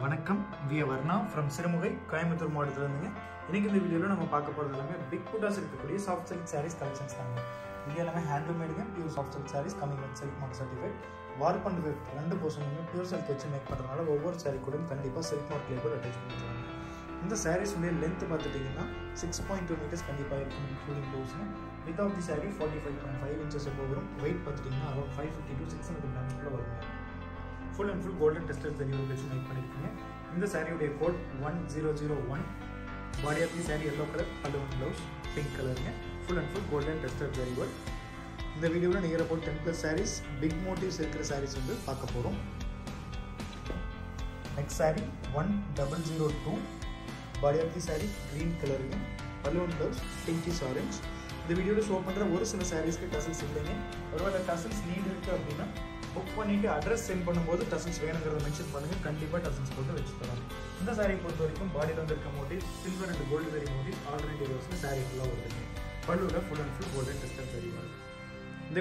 வணக்கம் we Varna from Sirumugai Coimbatore மாவட்டத்துல இருந்து இன்னைக்கு இந்த வீடியோல நம்ம பார்க்க போறது எல்லாமே பிக் புட்டாஸ் இருக்கக்கூடிய சாஃப்ட் சில்க் சாரீஸ் கலெக்ஷன்ஸ் தான். இது எல்லாமே ஹேண்ட்மேடுங்க pure soft silk saris coming with silk mark certified. Warp and weft ரெண்டு போர்ஷனுமே பியூர் சில்க் வச்சு மேக் பண்றதால ஒவ்வொரு சாரி கூட கண்டிப்பா சில்க் மார்க் லேபிள் அட்டாச் பண்ணிருக்காங்க. இந்த சாரீஸ் உடைய லெந்த் பார்த்துட்டீங்கன்னா 6.2 மீட்டர்ஸ் கண்டிப்பா இருக்கும் including blouse. Width of the sari 45.5 inches போகும். வெயிட் பார்த்துட்டீங்கன்னா அரௌண்ட் 550 to 600 grams குள்ள வரும். Full and full golden testers deliver करके मेक பண்ணிருக்கீங்க. இந்த சாரியோட code 1001. Body of the sari yellow color, pallu blouse pink colorங்க. Full and full golden testers deliver. இந்த வீடியோல நீங்க ரெபோல் 10+ sarees big motifs இருக்கிற sarees வந்து பார்க்க போறோம். next saree 1002. Body of the sari green colorங்க. Pallu blouse pinkish orange. இந்த வீடியோல ஷோ பண்ற ஒரு சில sareesக்கு tassels இல்லங்க. ஒருவேளை tassels need இருக்கு அப்படினா बुक पड़े अड्रेस सेंड पड़े टसल्स मेंशन पड़ेंगे कंपा टसल्स वैसे तरह सारी पर बाडी मोटी सिल्वर अंड गोल्ड वेरी मोटी आलरेडी सारी फुला पलूर full and full golden distance very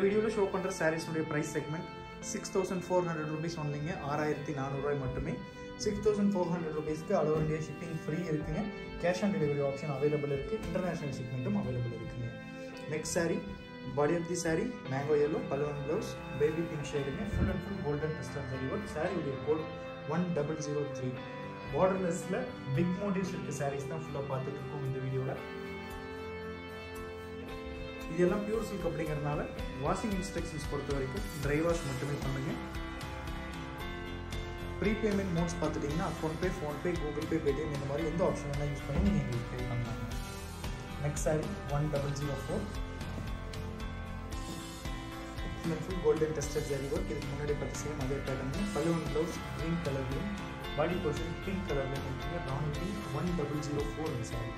video show पड़े saris price segment 6400 rupees only 6400 मट्टुमे 6400 rupees all India shipping free cash on delivery option available international shipping available. Next sari body of the sari mango yellow pallu and blouse baby pink shade में full and full golden tested जरीवर सारी उடைய code 1003. borderlessல big motifs இருக்க sarees தான் ஃபுல்லா பார்த்துட்டு இருக்கோம் இந்த வீடியோல. இதெல்லாம் பியூர் silk அப்படிங்கறனால வாஷிங் இன்ஸ்ட்ரக்ஷன்ஸ் பொறுத்த வரைக்கும் dry wash மட்டுமே பண்ணுங்க. ப்ரீ பேமெண்ட் மோட்ஸ் பார்த்துட்டீங்கன்னா அக்கவுண்ட் பே, ஃபோன் பே, கூகுள் பே, பேடிஎம் இந்த மாதிரி எந்த ஆப்ஷன் வேணா யூஸ் பண்ணி நீங்க பே பண்ணலாம். Next saree 1004. Full golden tested zari work इधर मुनादे पत्ते सेम आगे पैटर्न में pallu and blouse green colour में बॉडी पोर्शन पिंक कलर में है round T 1004 sari.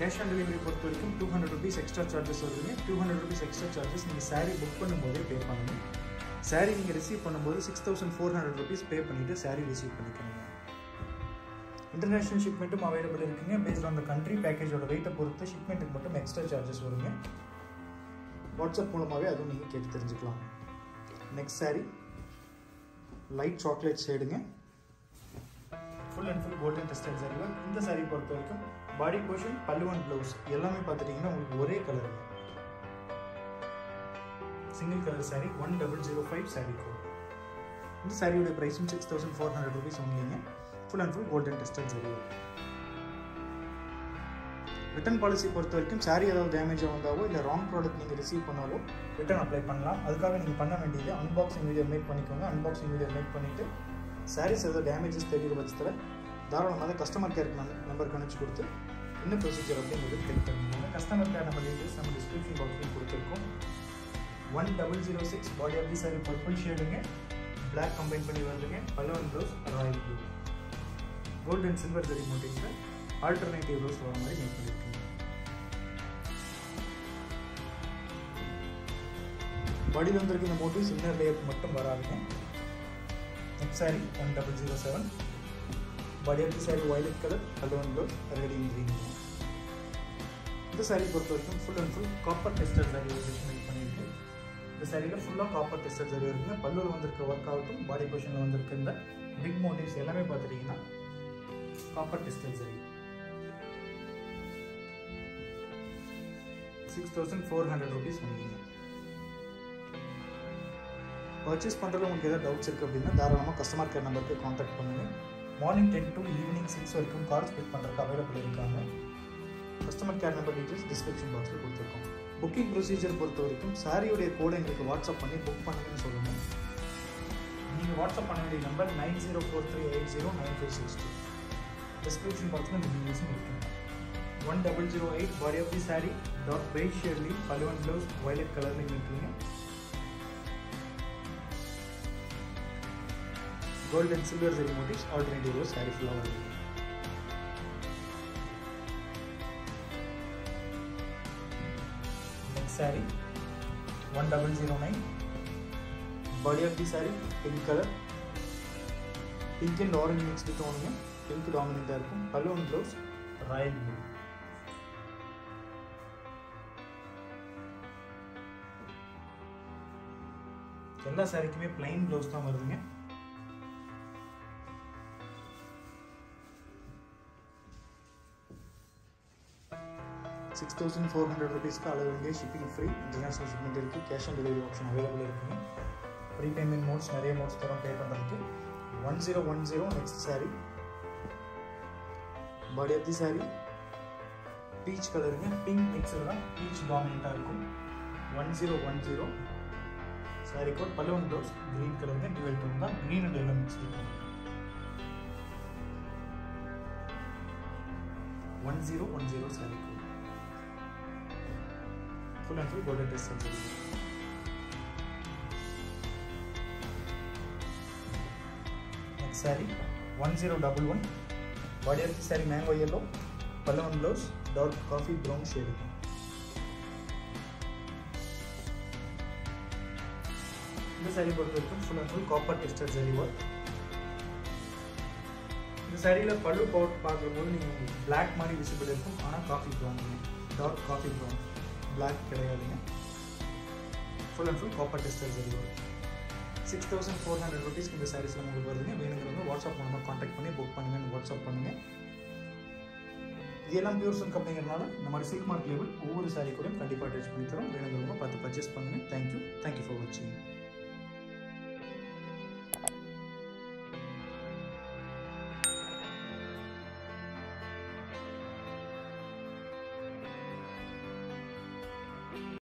Cash on delivery பொறுத்த வரைக்கும் 200 रुपीस एक्स्ट्रा चार्जेस வருதுங்க. 200 रुपीस एक्स्ट्रा चार्जेस நீங்க saree book பண்ணும்போது பே பண்ணணும். saree நீங்க receive பண்ணும்போது 6400 rupees பே பண்ணிட்டு saree receive பண்ணிக்கணும். इंटरनेशनल शिपमेंट अवेलेबल இருக்குங்க. बेस्ड ऑन द कंट्री पैकेजோட ரேட்ட பொறுத்து ஷிப்மென்ட்க்கு மட்டும் எக்ஸ்ட்ரா சார்जेस வருங்க. WhatsApp மூலமாவே அது நீங்க கேட்டு தெரிஞ்சுக்கலாம். நெக்ஸ்ட் சாரி லைட் சாக்லேட் ஷேடுங்க. Full and full golden tested சாரிங்க. இந்த சாரி பொறுத்து வரைக்கும் body portion pallu and blouse எல்லாமே பார்த்துட்டீங்கன்னா உங்களுக்கு ஒரே colour single colour sari 1005 sari code. இந்த சாரியோட பிரைஸும் 6400 ரூபீஸ் ஒன்லிங்க. Full and full golden tested zari return policy பொறுத்த வரைக்கும் சாரி ஏதாவது டேமேஜ் ஆவந்தாவோ இல்ல ராங் ப்ராடக்ட் நீங்க ரிசீவ் பண்ணாலோ ரிட்டர்ன் அப்ளை பண்ணலாம். அதுக்காக நீங்க பண்ண வேண்டியது அன்பாக்சிங் வீடியோ மேக் பண்ணிக்கோங்க. அன்பாக்சிங் வீடியோ மேக் பண்ணிட்டு சாரீஸ் ஏதாவது டேமேஜஸ் தெரியுற பட்சத்துல தாராளமாக கஸ்டமர் கேர் நம்பருக்கு அனுப்பி கொடுத்து என்ன ப்ரொசீஜர் அப்படிங்கிறது கிளிக் பண்ணுங்க. கஸ்டமர் கேர் நம்பர் டீடைல்ஸ் நம்ம டிஸ்கிரிப்ஷன் பாக்ஸ்ல கொடுத்திருக்கோம். 1006 body of the sari purple ஷேடுங்க. பிளாக் கம்பைன் பண்ணி வந்துங்க. Pallu and blouse royal blue gold and silver zari motif में आल्टरनेटिव रोज वहाँ हमारे मेक लेते हैं. बॉडी अंदर की मोटिव इनर लेयर मट्टम वरा है. नेक्स्ट सारी 1007. बॉडी की sari violet colour pallu and blouse red and green. இந்த சாரி பொறுத்த வரைக்கும் full and full copper tested zari வச்சு மேக் பண்ணிருக்கேன். இந்த சாரியில ஃபுல்லா காப்பர் டெஸ்டட் ஜரி இருக்குங்க. பல்லுல வந்திருக்க வர்க் அவுட்டும் பாடி பொசிஷன்ல வந்திருக்க இந்த பிக் மோட்டிவ்ஸ் எல்லாமே பாத்துட்டீங்கன்னா copper textile saree 6400 rupees only. purchase பண்றதுல உங்களுக்கு ஏதாவது டவுட்ஸ் இருக்கு அப்படினா தாராளமா கஸ்டமர் கேர் நம்பருக்கு कांटेक्ट பண்ணுங்க. மார்னிங் 10 to ஈவினிங் 6 வரைக்கும் கால்ஸ் பிக் பண்றதுக்கு அவேலபிள் இருக்காங்க. Customer care number details description பாக்ஸ்ல கொடுத்திருக்கோம். booking procedure பொறுத்த வரைக்கும் சாரியோட கோட் உங்களுக்கு WhatsApp பண்ணி புக் பண்ணணும்னு சொல்லுங்க. நீங்க WhatsApp பண்ண வேண்டிய நம்பர் 9043809562. description box में डिटेल्स मिलेंगे. 1008 body of the sari dot beige शेडली pallu and blouse violet colour में मिलेंगे. Gold and silver zari motifs already वो साड़ी फ्लावर है. Next sari 1009. Body of the sari pink colour pink and orange mix with होंगे. पिंक डॉमिनेंट है. Pallu and blouse royal blue. எல்லா சாரிக்குமே plain blouse தான் வருதுங்க. ₹6400 का अलग shipping free international shipping cash on delivery option available pre payment modes नरिया modes तरह पे पड़ता है 1010 next sari body of the sari peach colour में पिंक मिक्सर का पीच डोमिनेंट है 1010 सारी को पल्लू ब्लाउज ग्रीन कलर में ड्यूल टोन का ग्रीन और येलो मिक्स है 1010 सारी को full and full golden dress है। Next sari 1011 body of the sari mango yellow pallu and blouse dark coffee brown shade है 1011 ब्लैक कड़ेगा full and full copper tested ₹6400 இந்த சாரீஸ்ல உங்களுக்கு வருதுங்க. வேணும்ங்கறவங்க வாட்ஸ்அப் நம்பர் कांटेक्ट பண்ணி புக் பண்ணுங்க. வாட்ஸ்அப் பண்ணுங்க. இதெல்லாம் பியூர்சன் கம்பெனிங்கறனால நம்ம சில்க் மார்க் லேபிள் ஒவ்வொரு சாரீ கூடயும் கண்டிப்பா அட்டாச் பண்ணி தரோம். வேணும்ங்கறவங்க பார்த்து பர்சேஸ் பண்ணுங்க. Thank you for watching.